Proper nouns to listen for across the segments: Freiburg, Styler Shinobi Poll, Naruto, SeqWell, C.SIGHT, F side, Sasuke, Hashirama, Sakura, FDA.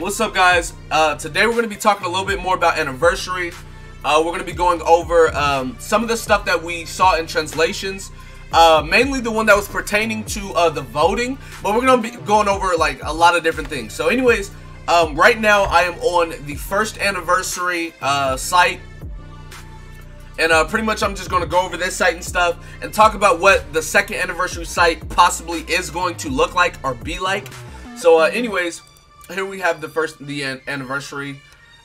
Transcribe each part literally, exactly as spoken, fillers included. What's up, guys? Uh, today we're going to be talking a little bit more about Anniversary. Uh, we're going to be going over um, some of the stuff that we saw in translations, uh, mainly the one that was pertaining to uh, the voting, but we're going to be going over like a lot of different things. So anyways, um, right now I am on the first Anniversary uh, site, and uh, pretty much I'm just going to go over this site and stuff and talk about what the second Anniversary site possibly is going to look like or be like. So uh, anyways, here we have the first the Anniversary.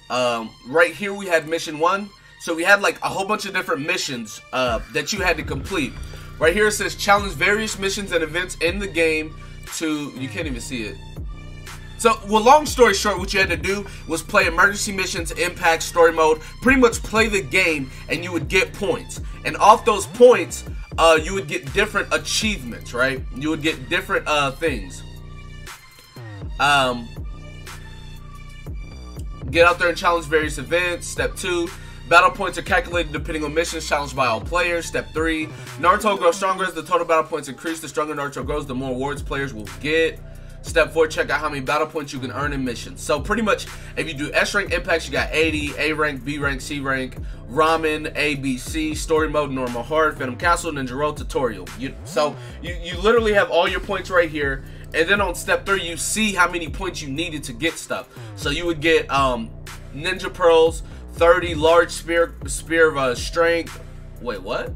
Um, right here we had mission one. So we had like a whole bunch of different missions uh, that you had to complete. Right here it says challenge various missions and events in the game to, you can't even see it. So, well, long story short, what you had to do was play emergency missions, impact, story mode, pretty much play the game, and you would get points. And off those points, uh, you would get different achievements, right? You would get different uh, things. Um... Get out there and challenge various events. Step two, battle points are calculated depending on missions challenged by all players. Step three, Naruto grows stronger as the total battle points increase. The stronger Naruto grows, the more rewards players will get. Step four, check out how many battle points you can earn in missions. So pretty much, if you do S rank impacts, you got eighty, A rank, B rank, C rank, ramen, A, B, C, story mode, normal, hard, Phantom Castle, Ninja Road, tutorial. You, so you, you literally have all your points right here. And then on step three, you see how many points you needed to get stuff. So you would get um, Ninja Pearls, thirty large spear, spear of uh, strength. Wait, what?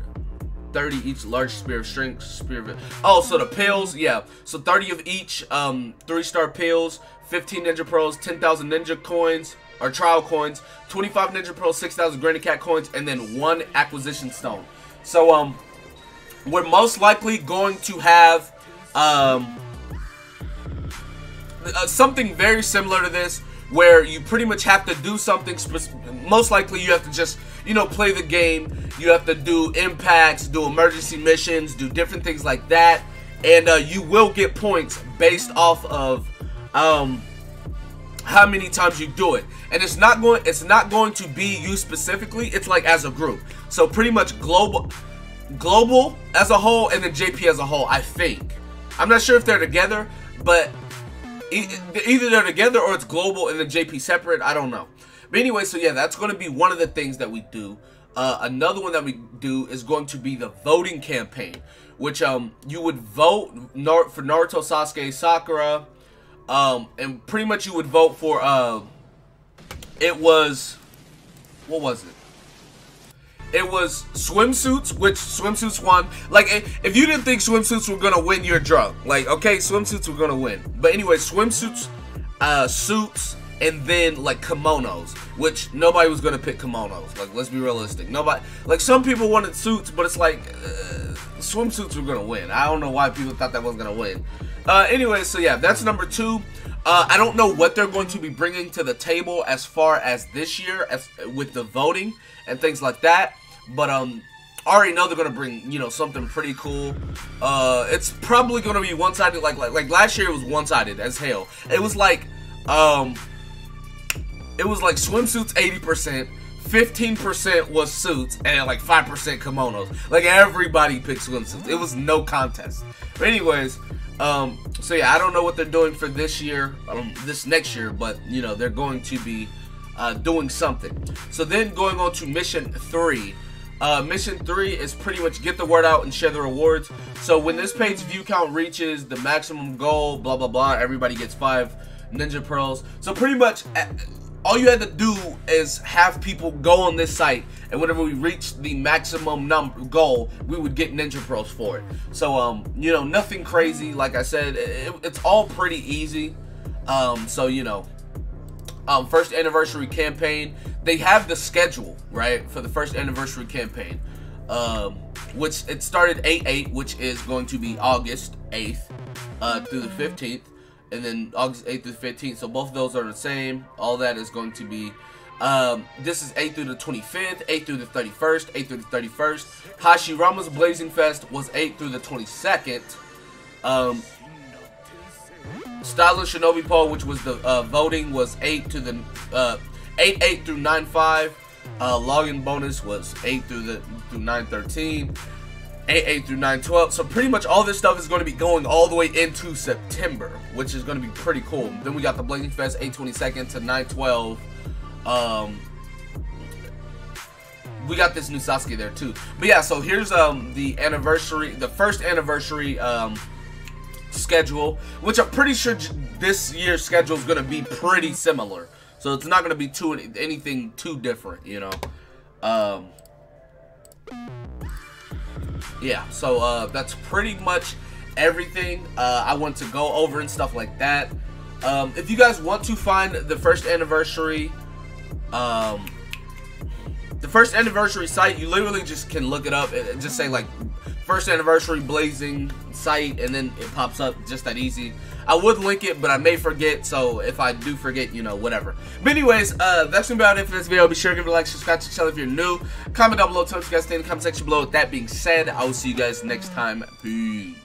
thirty each large spear of strength, spear of... Oh, so the pills, yeah. So thirty of each, um, three-star pills, fifteen Ninja Pearls, ten thousand Ninja Coins, or Trial Coins, twenty-five Ninja Pearls, six thousand Granny Cat Coins, and then one Acquisition Stone. So, um, we're most likely going to have... Um, Uh, something very similar to this, where you pretty much have to do something specific. Most likely you have to just, you know, play the game. You have to do impacts, do emergency missions, do different things like that, and uh, you will get points based off of um, how many times you do it. And it's not going it's not going to be you specifically, it's like as a group. So pretty much global global as a whole, and then J P as a whole, I think. I'm not sure if they're together, but either they're together or it's global and then J P separate. I don't know. But anyway, so yeah, that's going to be one of the things that we do. Uh, another one that we do is going to be the voting campaign, which um you would vote for Naruto, Sasuke, Sakura, um, and pretty much you would vote for uh, it was what was it? It was swimsuits, which swimsuits won. Like, if you didn't think swimsuits were gonna win, you're drunk. Like, okay, swimsuits were gonna win. But anyway, swimsuits, uh, suits, and then, like, kimonos, which nobody was gonna pick kimonos. Like, let's be realistic. Nobody, like, some people wanted suits, but it's like, uh, swimsuits were gonna win. I don't know why people thought that was gonna win. Uh, anyway, so yeah, that's number two. Uh, I don't know what they're going to be bringing to the table as far as this year as, with the voting and things like that. But um, I already know they're gonna bring, you know, something pretty cool. Uh, it's probably gonna be one-sided, like, like like last year it was one-sided as hell. It was like, um, it was like swimsuits eighty percent, fifteen percent was suits, and like five percent kimonos. Like everybody picked swimsuits. It was no contest. But anyways, um, so yeah, I don't know what they're doing for this year, um, this next year, but you know they're going to be uh, doing something. So then going on to mission three. Uh, mission three is pretty much get the word out and share the rewards. So when this page view count reaches the maximum goal, blah, blah, blah, everybody gets five Ninja Pearls. So pretty much all you had to do is have people go on this site, and whenever we reach the maximum number goal, we would get Ninja Pearls for it. So, um, you know, nothing crazy. Like I said, it, it's all pretty easy. Um, so, you know. Um, first anniversary campaign, they have the schedule right for the first anniversary campaign, um, which it started eight eight, which is going to be August eighth uh, through the fifteenth, and then August eighth through the fifteenth. So both of those are the same. All that is going to be um, this is eight through the twenty-fifth, eight through the thirty-first, eight through the thirty-first. Hashirama's Blazing Fest was eight through the twenty-second. Um, Styler Shinobi Poll, which was the uh, voting, was eight to the uh, eight eight through nine five. Uh, login bonus was eight through the through nine thirteen. eight eight through nine twelve. So pretty much all this stuff is going to be going all the way into September, which is going to be pretty cool. Then we got the Blazing Fest eight twenty-second to nine twelve. Um, we got this new Sasuke there too. But yeah, so here's um the anniversary, the first anniversary um schedule, which I'm pretty sure this year's schedule is going to be pretty similar. So it's not going to be too anything too different, you know. Um, yeah, so uh, that's pretty much everything uh, I want to go over and stuff like that. Um, if you guys want to find the first anniversary, um, the first anniversary site, you literally just can look it up and just say like first anniversary blazing site, and then it pops up, just that easy. I would link it, but I may forget, so if I do forget, you know, whatever. But anyways, uh, that's gonna be about it for this video. Be sure to give it a like, subscribe to the channel if you're new. Comment down below, tell us what you guys think in the comment section below. With that being said, I will see you guys next time. Peace.